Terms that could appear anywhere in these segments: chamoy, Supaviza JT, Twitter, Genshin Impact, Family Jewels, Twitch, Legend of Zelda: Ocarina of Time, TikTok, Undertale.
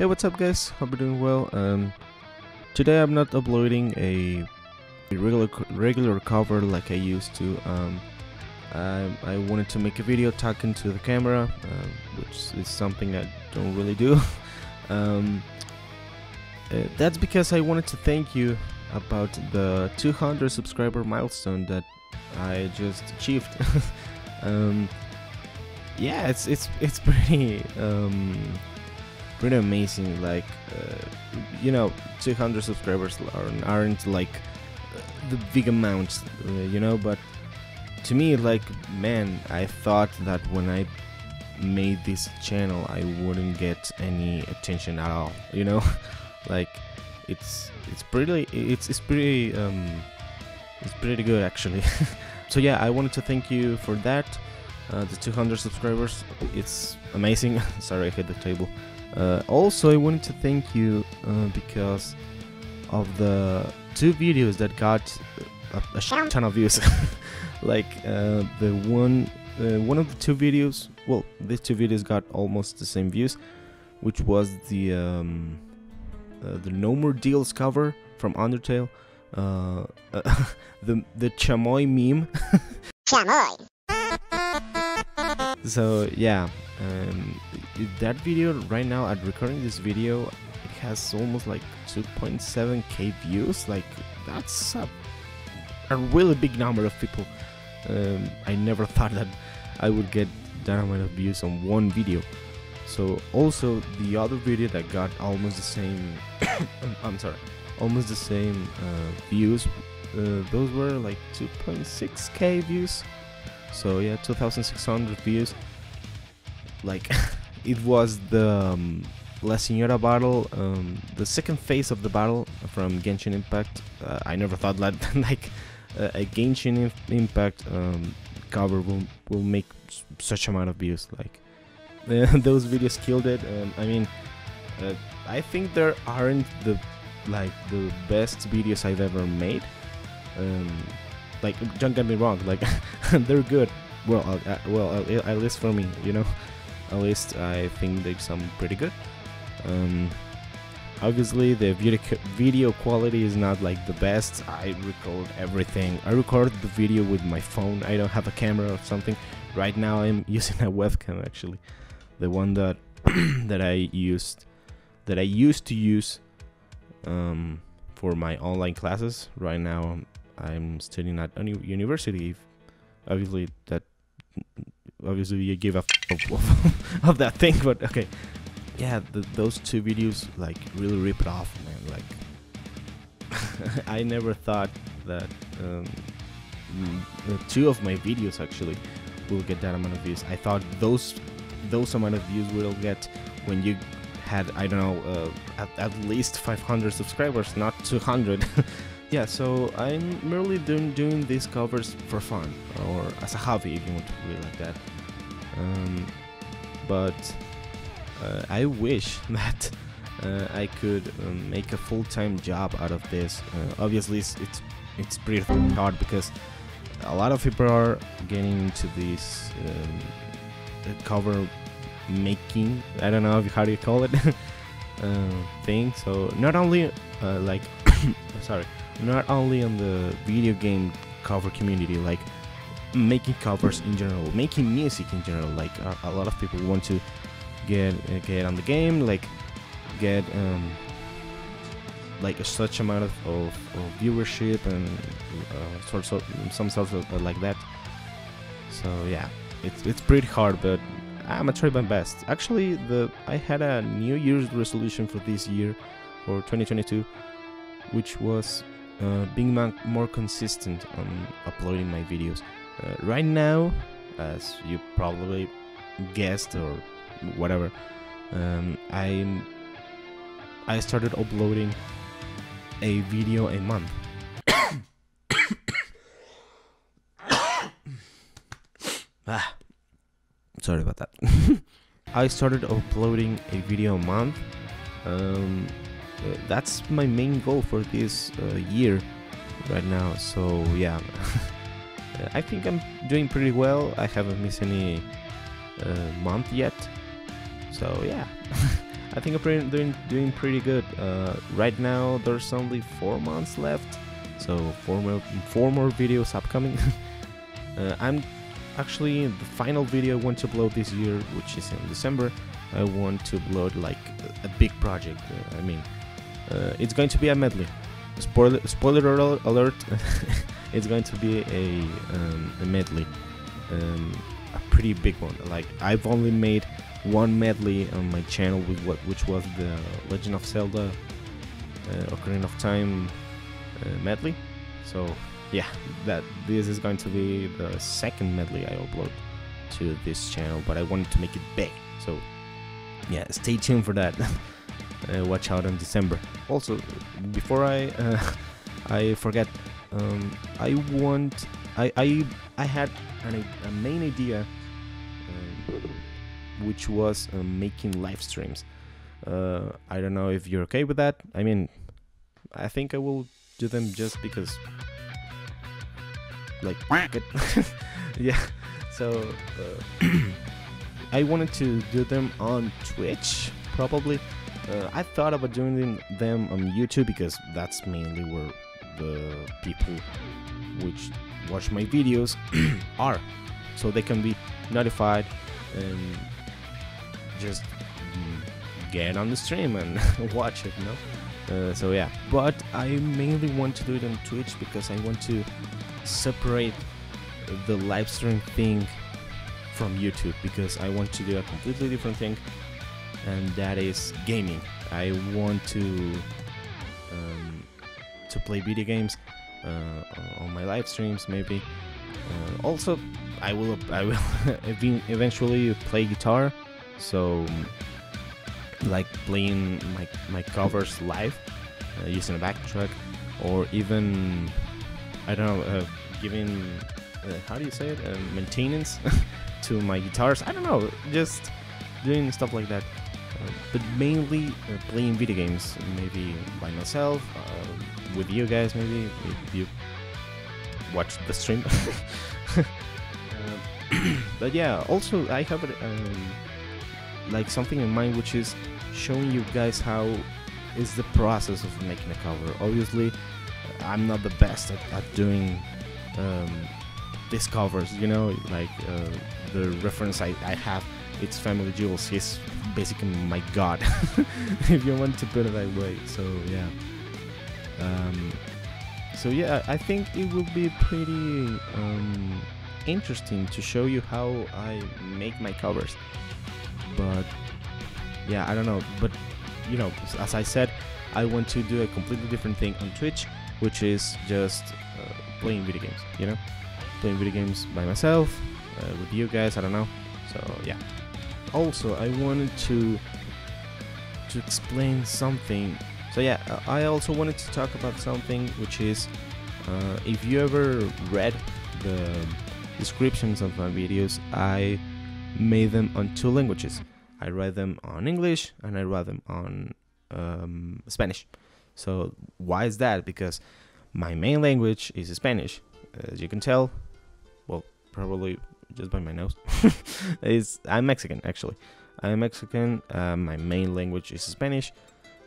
Hey, what's up guys, hope you're doing well. Today I'm not uploading a regular cover like I used to. I wanted to make a video talking to the camera, which is something I don't really do. That's because I wanted to thank you about the 200 subscriber milestone that I just achieved. Yeah, it's pretty pretty amazing. Like, you know, 200 subscribers aren't like the big amount, you know. But to me, like, man, I thought that when I made this channel, I wouldn't get any attention at all, you know. Like, it's pretty good actually. So yeah, I wanted to thank you for that. The 200 subscribers, it's amazing. Sorry, I hit the table. Also, I wanted to thank you because of the two videos that got a shit ton of views. Like, these two videos got almost the same views, which was the No More Deals cover from Undertale, the chamoy meme. Chamoy. So yeah, that video right now, at recording this video, it has almost like 2.7k views. Like, that's a really big number of people. I never thought that I would get that amount of views on one video. So also the other video that got almost the same, I'm sorry, almost the same views, those were like 2.6k views. So yeah, 2,600 views. Like, it was the La Señora battle, the second phase of the battle from Genshin Impact. I never thought that like a Genshin Impact cover will make such amount of views. Like, those videos killed it. I mean, I think there aren't the best videos I've ever made. Like, don't get me wrong, like, they're good. Well, at least for me, you know. At least I think they sound pretty good. Obviously, the video quality is not like the best. I record everything. I record the video with my phone. I don't have a camera or something. Right now, I'm using a webcam actually, the one that that I used to use for my online classes. Right now, I'm studying at a university. Obviously you give a of that thing, but okay. Yeah, those two videos like really rip it off, man. Like, I never thought that two of my videos actually will get that amount of views. I thought those amount of views will get when you had, I don't know, at least 500 subscribers, not 200. Yeah, so I'm merely doing these covers for fun, or as a hobby, if you want to put it like that. But I wish that I could make a full-time job out of this. Obviously, it's pretty hard because a lot of people are getting into this cover making, I don't know how do you call it, thing. So not only not only on the video game cover community, like making covers in general, making music in general. Like, a lot of people want to get on the game, like get like such amount of viewership and some sorts of like that. So yeah, it's pretty hard, but I'm gonna try my best. Actually, I had a New Year's resolution for this year, for 2022, which was being more consistent on uploading my videos. Right now, as you probably guessed or whatever, I started uploading a video a month. Ah, sorry about that. I started uploading a video a month. That's my main goal for this year right now. So yeah, I think I'm doing pretty well. I haven't missed any month yet. So yeah, I think I'm doing pretty good. Right now there's only 4 months left, so four more videos upcoming. I'm actually the final video I want to upload this year, which is in December. I want to upload like a big project. I mean, it's going to be a medley. Spoiler alert! It's going to be a medley, a pretty big one. Like, I've only made one medley on my channel, with which was the Legend of Zelda: Ocarina of Time medley. So yeah, this is going to be the second medley I upload to this channel, but I wanted to make it big. So yeah, stay tuned for that. Watch out in December. Also, before I forget, I had a main idea, which was making live streams. I don't know if you're okay with that. I mean, I think I will do them just because, like, yeah. So I wanted to do them on Twitch, probably. I thought about doing them on YouTube, because that's mainly where the people which watch my videos are, so they can be notified and just get on the stream and watch it, you know? So yeah, but I mainly want to do it on Twitch because I want to separate the live stream thing from YouTube, because I want to do a completely different thing, and that is gaming. I want to play video games on my live streams, maybe. Also, I will eventually play guitar, so like playing my covers live, using a backtrack, or even, I don't know, giving how do you say it, maintenance to my guitars. I don't know, just doing stuff like that. But mainly playing video games, maybe by myself, with you guys, maybe if you watch the stream. But yeah, also I have like something in mind, which is showing you guys how is the process of making a cover. Obviously, I'm not the best at doing these covers, you know, like the reference I have. It's Family Jewels. He's basically my god, if you want to put it that way. So yeah, I think it will be pretty interesting to show you how I make my covers. But yeah, I don't know, but you know, as I said, I want to do a completely different thing on Twitch, which is just playing video games, you know, playing video games by myself, with you guys, I don't know. So yeah. Also, I wanted to explain something. So yeah, I also wanted to talk about something, which is if you ever read the descriptions of my videos, I made them on two languages. I write them on English and I write them on Spanish. So why is that? Because my main language is Spanish, as you can tell. Well, probably just by my nose. I'm Mexican, actually. I'm Mexican. My main language is Spanish.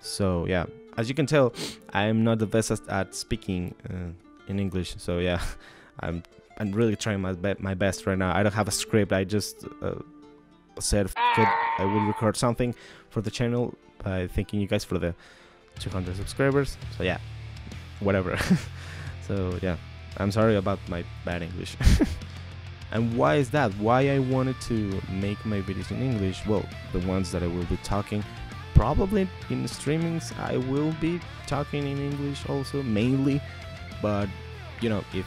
So yeah, as you can tell, I'm not the best at speaking in English. So yeah, I'm really trying my best right now. I don't have a script. I just said I will record something for the channel. By thanking you guys for the 200 subscribers. So yeah, whatever. So yeah, I'm sorry about my bad English. And why is that? Why I wanted to make my videos in English? Well, the ones that I will be talking, probably in the streamings, I will be talking in English also, mainly. But you know, if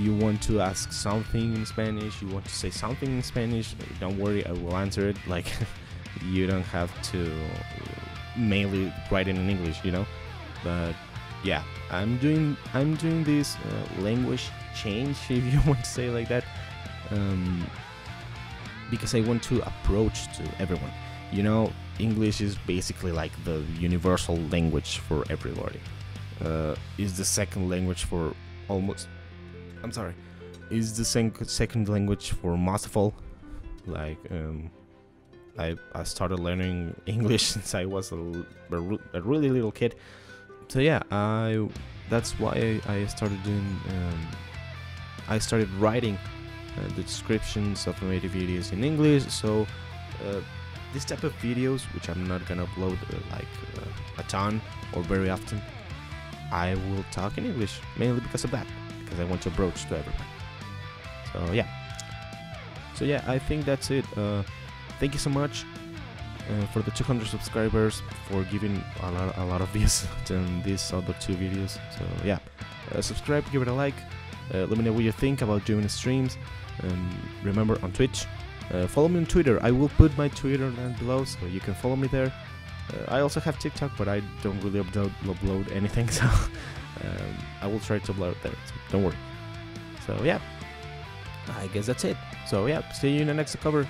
you want to ask something in Spanish, you want to say something in Spanish, don't worry, I will answer it. Like, you don't have to mainly write it in English, you know. But yeah, I'm doing this language change, if you want to say it like that, because I want to approach to everyone. You know, English is basically like the universal language for everybody. Is the second language for almost. I'm sorry. Is the second language for most of all, like I started learning English since I was a really little kid. So yeah, that's why I started doing, I started writing the descriptions of animated videos in English. So this type of videos, which I'm not gonna upload a ton or very often, I will talk in English, mainly because of that, because I want to broach to everyone. So yeah. So yeah, I think that's it. Thank you so much for the 200 subscribers, for giving a lot of views to these other two videos. So yeah, subscribe, give it a like, let me know what you think about doing streams. Remember, on Twitch, follow me on Twitter. I will put my Twitter down below, so you can follow me there. I also have TikTok, but I don't really upload anything, so I will try to upload there, so don't worry. So yeah, I guess that's it. So yeah, see you in the next cover.